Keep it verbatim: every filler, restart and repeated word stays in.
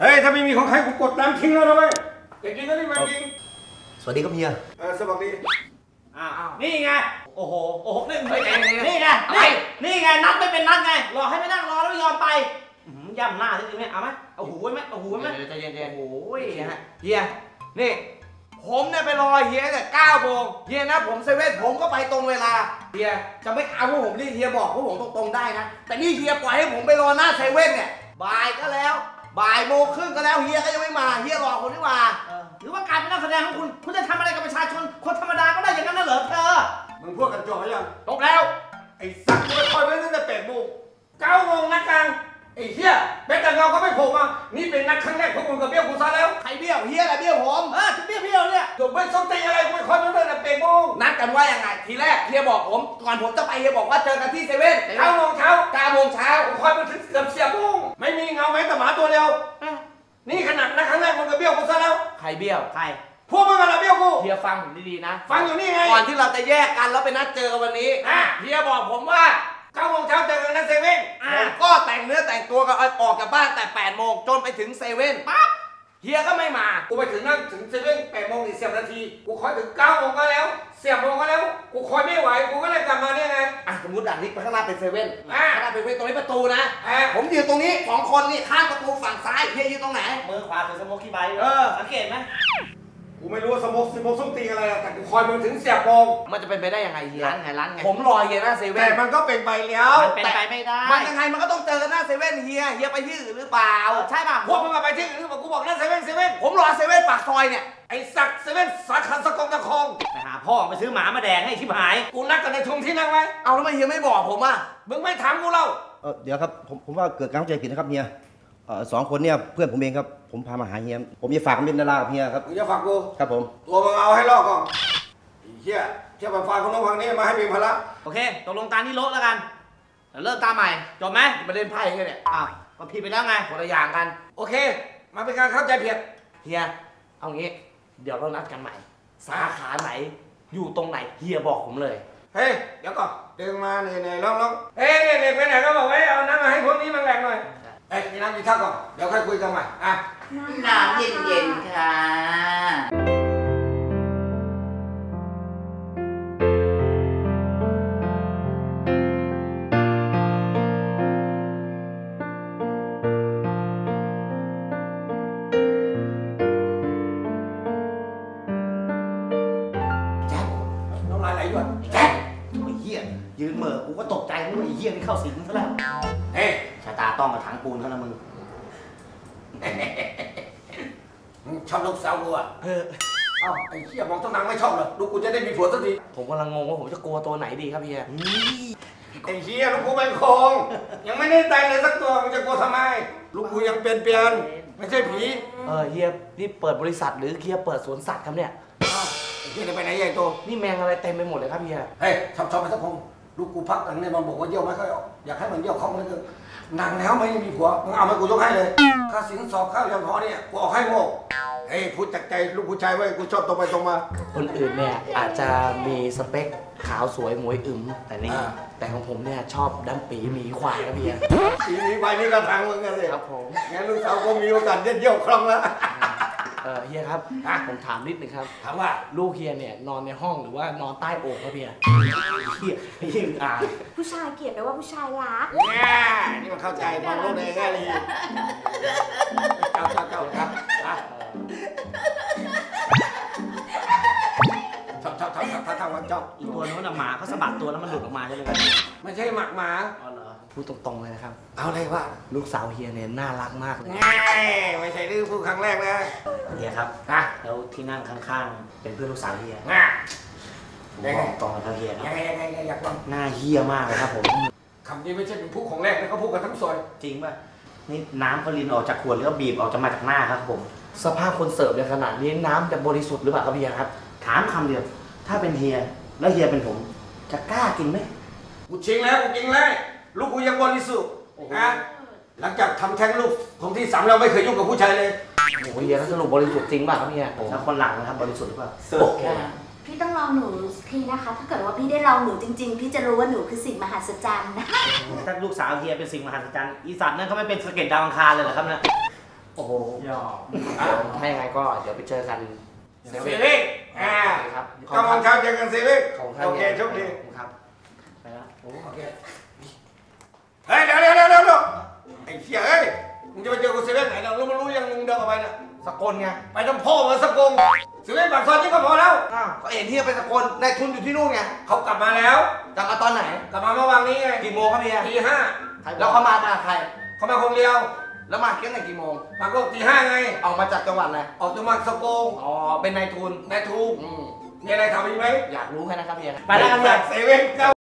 เฮ้ยถ้าไม่มีของใครกูกดน้ำทิ้งแล้วนะเว้ยเด็กกินแล้วนี่มันจริงสวัสดีครับเฮียเออสวัสดีอ้าวนี่ไงโอ้โหโอ้โหนี่ไม่ใช่นี่ไงนี่นี่ไงนัดไม่เป็นนัดไงรอให้ไม่นั่งรอแล้วไม่ยอมไปย่ำหน้าจริงๆเนี่ยเอาไหมเอาหูไว้ไหมเอาหูไว้ไหมใจเย็นๆโอ้ยเฮียนี่ผมเนี่ยไปรอเฮียตั้งแต่เก้าโมงเฮียนะผมเซเว่นผมก็ไปตรงเวลาเฮียจะไม่เอาพวกผมนี่เฮียบอกพวกผมตรงๆได้นะแต่นี่เฮียปล่อยให้ผมไปรอหน้าเซเว่นเนี่ยบ่ายก็แล้วบ่ายโมงครึ่งก็แล้วเฮียก็ยังไม่มาเฮียรอคนที่มาหรือว่าการเป็นนักแสดงของคุณคุณจะทำอะไรกับประชาชนคนธรรมดาก็ได้อย่างนั้นน่ะเหรอเธอมึงพูดกันจบยังจบแล้วไอ้สักไม่คอยไม่ตั้งแต่แปดโมงเก้าโมงนักการไอ้เฮียแม้แต่เงาก็ไม่โผล่มานี่เป็นนักครั้งแรกพวกมึงกับเบี้ยวกูซะแล้วใครเบี้ยวเฮียอะไรเบี้ยวผมเออจะเบี้ยวเบี้ยวเนี่ยจบไม่สนใจอะไรไม่คอยไม่ตั้งแต่แปดโมงนัดกันว่าอย่างไรทีแรกเฮียบอกผมก่อนผมจะไปเฮียบอกว่าเจอกันที่เซเว่นเก้าโมงเช้าเก้าโมงเช้าคอยมาถึงเกือบเสียโมงไม่มีเงาแม้แต่หมาตัวเดียวนี่ขนาดนักครั้งแรกมึงกับเบี้ยวกูซะแล้วใครเบี้ยวใครพวกมึงอะไรเบี้ยวกูเฮียฟังผมดีๆนะฟังอยู่นี่ไงก่อนที่เราจะแยกกันแล้วไปนัดเจอกันวันนี้เฮียบอกผมว่าเก้าโมงเช้าเจอกันนัดเซเว่นผมก็แต่งเนื้อแต่งตัวกันออกจากบ้านแต่แปดโมงจนไปถึงเซเว่นปั๊บเฮียก็ไม่มากูไปถึงนั่งถึงเซเว่นแปดโมงอีกสิบนาทีกูคอยถึงเก้าโมงก็แล้วสิบโมงก็แล้วกูคอยไม่ไหวกูก็เลยกลับมาเนี่ยไงอ่ะสมมติด่านนี้ข้างหน้าเป็นเซเว่นข้างหน้าเป็นเซเว่นตรงนี้ประตูนะผมยืนตรงนี้สองคนนี่ข้างประตูฝั่งซ้ายเฮียยืนตรงไหนมือขวาถือสโมกขี้ใบเออสังเกตไหมกูไม่รู้ว่าสมกสมกส้มตีอะไรแต่กูคอยมึงถึงเสียบองมันจะเป็นไปได้ยังไงเฮียร้านไงร้านไงผมรอเฮียหน้าเซเว่นแต่มันก็เป็นไปแล้วแต่ไปไม่ได้มันยังไงมันก็ต้องเจอหน้าเซเว่นเฮียเฮียไปที่อื่นหรือเปล่าใช่ป่ะพวกมึงมาไปที่อื่นหรือเปล่ากูบอกหน้าเซเว่นเซเว่นผมรอเซเว่นปากซอยเนี่ยไอ้สักเซเว่นสาขาสกองตะคองไปหาพ่อไปซื้อหมามาแดงให้ชิบหายกูนัดกันในทุ่งที่นั่งไว้เอาแล้วทำไมเฮียไม่บอกผมอ่ะมึงไม่ถามกูเล่าเออเดี๋ยวครับผมผมว่าเกิดการเข้าใจผิดนะครับเฮียสองคนเนี่ยเพื่อนผมเองครับผมพามาหาเฮียผมจะฝากเป็นดารากับเฮียครับจะฝากกูครับผมตัวมึงเอาให้ลอกก่อนเฮียเชี่ยบันฟ้าคนนู้นคนนี้มาให้เป็นภาระโอเคตกลงตามที่โลดแล้วกันเลิกตามใหม่จบไหมมาเล่นไพ่แค่เนี่ยอ้าวก็ผิดไปแล้วไงคนละอย่างกันโอเคมาเป็นการเข้าใจผิดเฮียเอางี้เดี๋ยวเรานัดกันใหม่สาขาไหนอยู่ตรงไหนเฮียบอกผมเลยเฮ้ยเดี๋ยวก่อนเดินมาเนี่ยเนี่ยลองลองเฮ้ยเนี่ยเนี่ยไปไหนก็บอกไว้เอาน้ำมาให้พวกนี้มันแหลกหน่อยเอ๊ะมีน้ำมีท่าก่อนเดี๋ยวค่อยคุยกันใหม่อ่ะน้ำเย็นๆค่ะแจ๊คน้ำลายไหลหยดแจ๊คไอ้เหี้ยยืนเหม่อกูก็ตกใจนึกว่าไอ้เหี้ยนี่เข้าสิงซะแล้วเฮ้ชะตาต้องกระถางปูนเขาละมึงชอบลูกสาวกูอ่ะเออไอ้เหี้ยมองต้นนางไม่ชอบเลยลูกกูจะได้มีผัวสักทีผมกำลังงงว่าผมจะกลัวตัวไหนดีครับเฮียไอ้เหี้ยลูกกูเป็นโคงยังไม่ได้ตายเลยสักตัวมึงจะกลัวทำไมลูกกูยังเปลี่ยนเปลี่ยนไม่ใช่ผีเออเฮียนี่เปิดบริษัทหรือเฮียเปิดสวนสัตว์ครับเนี่ยไอ้เหี้ยจะไปไหนใหญ่โตนี่แมงอะไรเต็มไปหมดเลยครับเฮียเฮ้ยชอบชอบไปสักคงลูกกูพักหลังเนี่ยมันบอกว่าเยี่ยวไม่ค่อยออกอยากให้มันเยี่ยวคล่องนิดนึงนางแล้วไม่มีผัวมึงเอามากูยกให้เลยค่าสินสอดค่าเลี้ยงพอเนี่ยกูออกให้โง่เฮ้ยพูดจากใจลูกผู้ชายไว้กูชอบตรงไปตรงมาคนอื่นเนี่ยอาจจะมีสเปคขาวสวยหมวยอึมแต่นี่แต่ของผมเนี่ยชอบดั้มปีมีควายกระเบียนปีมีควายนี่ก็ทางมึงกันเลยครับผมงั้นลูกสาวก็มีโอกาสเยี่ยวคล่องแล้วเออเฮียครับผมถามนิดนึงครับถามว่าลูกเฮียเนี่ยนอนในห้องหรือว่านอนใต้โอ่งครับเฮียเฮียยิ่งอ่านผู้ชายเกลียดแปลว่าผู้ชายรักแง่นี่มันเข้าใจมองโลกในแง่ดีเก่าเก่าเก่าครับทับทับทับทับทับทับวันจ๊อบอีกตัวนู้นน่ะหมาเขาสะบัดตัวแล้วมันหลุดออกมาใช่ไหมครับไม่ใช่หมักหมาพูดตรงๆเลยนะครับเอาเลยว่าลูกสาวเฮียเนี่ยน่ารักมากเลยไม่ใช่ดื้อพูดครั้งแรกนะเฮียครับนะแล้วที่นั่งข้างๆเป็นเพื่อนลูกสาวเฮียนะบอกตรงกับเฮียนะหน้าเฮียมากเลยครับผมคำนี้ไม่ใช่เป็นพูดของแรกนะเขาพูดกันทั้งซอยจริงป่ะนี่น้ำเขาลินออกจากขวดแล้วก็บีบออกจะมาจากหน้าครับผมสภาพคนเสิร์ฟในขนาดนี้น้ำจะบริสุทธิ์หรือเปล่าครับเฮียครับถามคำเดียวถ้าเป็นเฮียแล้วเฮียเป็นผมจะกล้ากินไหมกูจริงแล้วกูจริงเลยลูกกูยังบริสุทธิ์นะหลังจากทำแท้งลูกผมที่สามเราไม่เคยยุ่งกับผู้ชายเลยโอ้ยเฮียสรุปบริสุทธิ์จริงป่ะครับเนี่ยแล้วคนหลังนะครับบริสุทธิ์หรือเปล่าพี่ต้องลองหนูทีนะคะถ้าเกิดว่าพี่ได้ลองหนูจริงๆพี่จะรู้ว่าหนูคือสิ่งมหัศจรรย์นะถ้าลูกสาวเฮียเป็นสิ่งมหัศจรรย์อีสัตว์นั่นเขาไม่เป็นสะเก็ดดาวอังคารเลยเหรอครับเนี่ย โอ้โหยอมถ้าอย่างไรก็เดี๋ยวไปเจอกันเซเว่นอ่าครับก็มองเช้าเจอกันเซเว่นโอเคโชคดีครับไปแล้วโอเคเฮ้ยเดี๋ยวเดี๋ยวเดี๋ยวเดี๋ยวไอ้เขี้ยเอ้ยมึงจะไปเจอกูเซเว่นไหนเราไม่รู้ยังมึงเดินออกไปนะสกลไงไปทำพ่อมาสกลเซเว่นปากซอยนี่ก็พอแล้วก็เอ็นที่ไปสกลนายทุนอยู่ที่นู่นไงเขากลับมาแล้วกลับมาตอนไหนกลับมาเมื่อวานนี้ไงกี่โมงครับเนี่ยตีห้าแล้วเขามามาใครเขามาคนเดียวแล้วมาเที่ยงไหนกี่โมงมาก็ตีห้าไงออกมาจากจังหวัดอะไรออกจากจังหวัดสกลอ๋อเป็นนายทุนนายทุนมีอะไรทำอีกไหมอยากรู้แค่นั้นครับเฮียไปแล้วครับเซเว่น